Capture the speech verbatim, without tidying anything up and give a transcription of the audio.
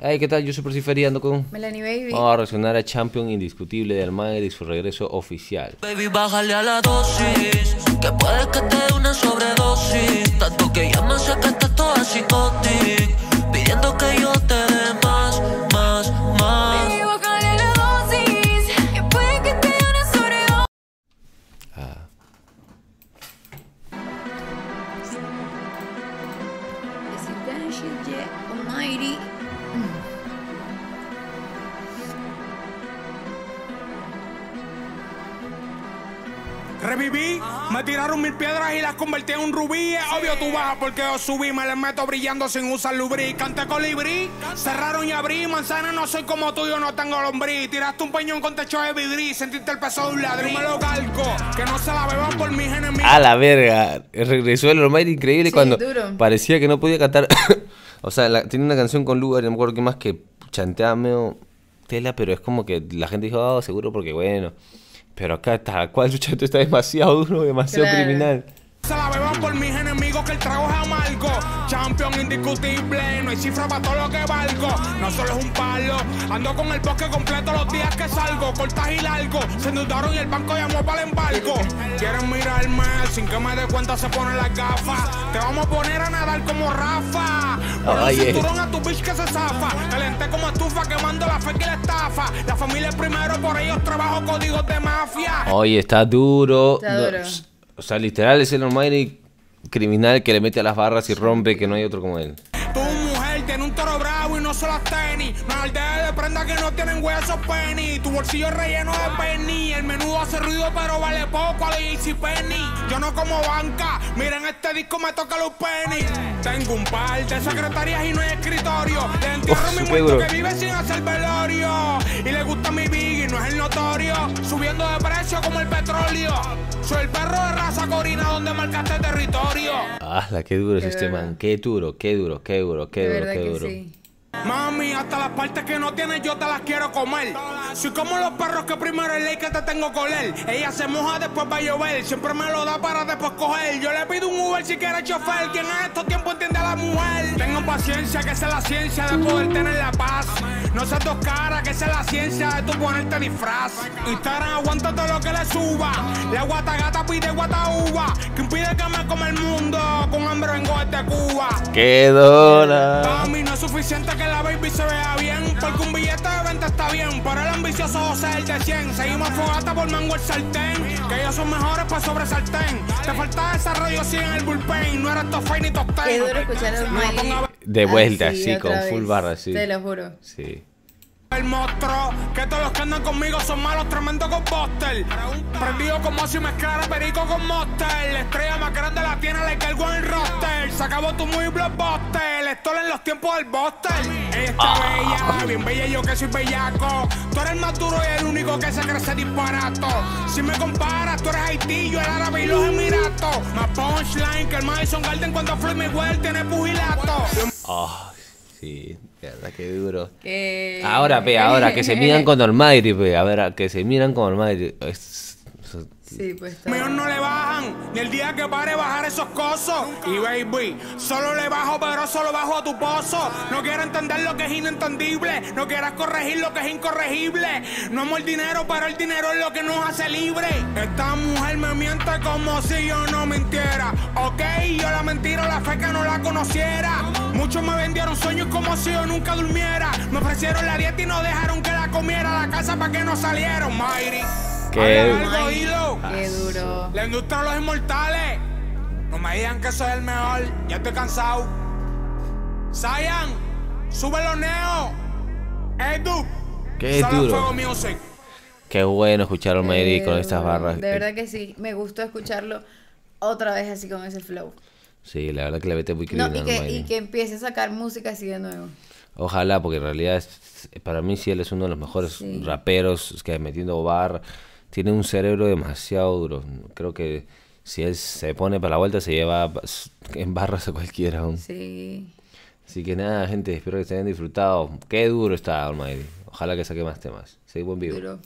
Hey, ¿qué tal? Yo soy Percifer y ando con Melanie Baby. Vamos a reaccionar a Champion Indiscutible de Almaidi y su regreso oficial. Baby, bájale a la dosis, que puede que te dé una sobredosis. Tanto que ya me sacaste toda psicótica, pidiendo que yo te dé más, más, más. Baby, bájale la dosis, que puede que te dé una sobredosis. Ah. Almighty. Reviví, me tiraron mil piedras y las convertí en un rubí. Es obvio tú bajas porque yo subí, me les meto brillando sin usar lubricante colibrí. Cerraron y abrí, manzana no soy como tú, yo no tengo lombriz. Tiraste un peñón con techo de vidrí, sentiste el peso de un ladrillo. Me lo cargo, que no se la beban por mis enemigos. A la verga, regresó el Almighty increíble, sí, cuando duro. Parecía que no podía cantar. O sea, la, tiene una canción con Lugar, no me acuerdo qué más, que chantea medio tela, pero es como que la gente dijo, oh, seguro porque bueno. Pero acá tal cual, su chato está demasiado duro, demasiado claro. Criminal. Se la beban por mis enemigos, que el trago es amargo. Champion indiscutible, no hay cifra para todo lo que valgo. No solo es un palo, ando con el bosque completo los días que salgo. Cortas y largo, se endeudaron y el banco llamó para el embargo. Quieren mirarme, sin que me dé cuenta se ponen las gafas. Te vamos a poner a nadar como Rafa. Por oh, el cinturón yeah. A tu bitch que se zafa. Calenté como estufa, quemando la fe que la estafa. La familia es primero, por ellos trabajo códigos de mafia. Oye, está duro. Está duro. No. O sea, literal, es el Almighty criminal que le mete a las barras y rompe, que no hay otro como él. Tu mujer tiene un toro bravo y no son las tenis. Me aldeé de prenda que no tienen huesos, Penny. Tu bolsillo relleno de Penny. El menudo hace ruido, pero vale poco a la Easy Penny. Yo no como banca, miren este disco me toca los Penny. Tengo un par de secretarias y no hay escritorio. Le entierro mi muerto que vive sin hacer velorio. Y le gusta mi big y no es el notorio. Subiendo de precio como el petróleo. Soy el perro de raza corina donde marcaste territorio. Ah, la que duro es este man. Qué duro, qué duro, qué duro, qué duro, qué duro. Mami, hasta las partes que no tienes yo te las quiero comer. Soy como los perros que primero es ley que te tengo con él. Ella se moja, después va a llover. Siempre me lo da para después coger. Yo le pido un Uber si quiere chofer. Quien en estos tiempos entiende a la mujer. Tengan paciencia, que sea la ciencia de poder tener la paz. No seas dos caras, que sea la ciencia de tu ponerte disfraz. Instagram, aguanta todo lo que le suba. La guatagata pide guatauba. Que impide que me come el mundo. Con hambre vengo desde Cuba. ¡Qué dona! Mami, no es suficiente que la baby se vea bien, porque un billete de venta está bien, pero el ambicioso José es el de cien. Seguimos fogata por mango el sartén, que ellos son mejores para sobresaltén. Te falta desarrollo sí en el bullpen, no eres top five ni top ten. Qué duro escuchar el Almighty de vuelta, así, así con vez. Full barra, así. Te lo juro. Sí. El monstruo, que todos los que andan conmigo son malos, tremendo composter. Prendido como si mezclara perico con monster. La estrella más grande la tiene, le cargo en el roster. Se acabó tu muy blockbuster, estoy en los tiempos del buster. Ella está ah. bella, bien bella, yo que soy bellaco. Tú eres el más duro y el único que se crece disparato. Si me comparas, tú eres Haití, yo el árabe y los emiratos. Más punchline que el Madison Garden cuando Floyd Mayweather tiene pugilato. Oh. Sí, la verdad que duro. ¿Qué? Ahora, pe, ahora, que se miran con Almighty, pe, a ver, que se miran con Almighty. Sí, pues. Míos no le bajan, ni el día que pare bajar esos cosos. Y baby, solo le bajo, pero solo bajo a tu pozo. No quiero entender lo que es inentendible, no quieras corregir lo que es incorregible. No amo el dinero, pero el dinero es lo que nos hace libre. Esta mujer me miente como si yo no mintiera. Ok, yo la mentira, la fe que no la conociera. Muchos me vendieron sueños como si yo nunca durmiera. Me ofrecieron la dieta y no dejaron que la comiera. La casa para que no salieron, Mayri. Qué, Ay, qué duro. La industria de los inmortales. No me digan que soy el mejor. Ya estoy cansado. Sayan, súbelo neo. Edu. Qué duro. Fuego Music. Qué bueno escuchar a Almighty con estas barras. De verdad que sí. Me gustó escucharlo otra vez así con ese flow. Sí, la verdad que la vete muy criminal. No, y, que, y que empiece a sacar música así de nuevo. Ojalá, porque en realidad para mí sí él es uno de los mejores sí. raperos que metiendo bar. Tiene un cerebro demasiado duro. Creo que si él se pone para la vuelta se lleva en barras a cualquiera aún. Sí. Así que nada, gente, espero que se hayan disfrutado. Qué duro está Almighty. Ojalá que saque más temas. Seguimos en vivo. Duro.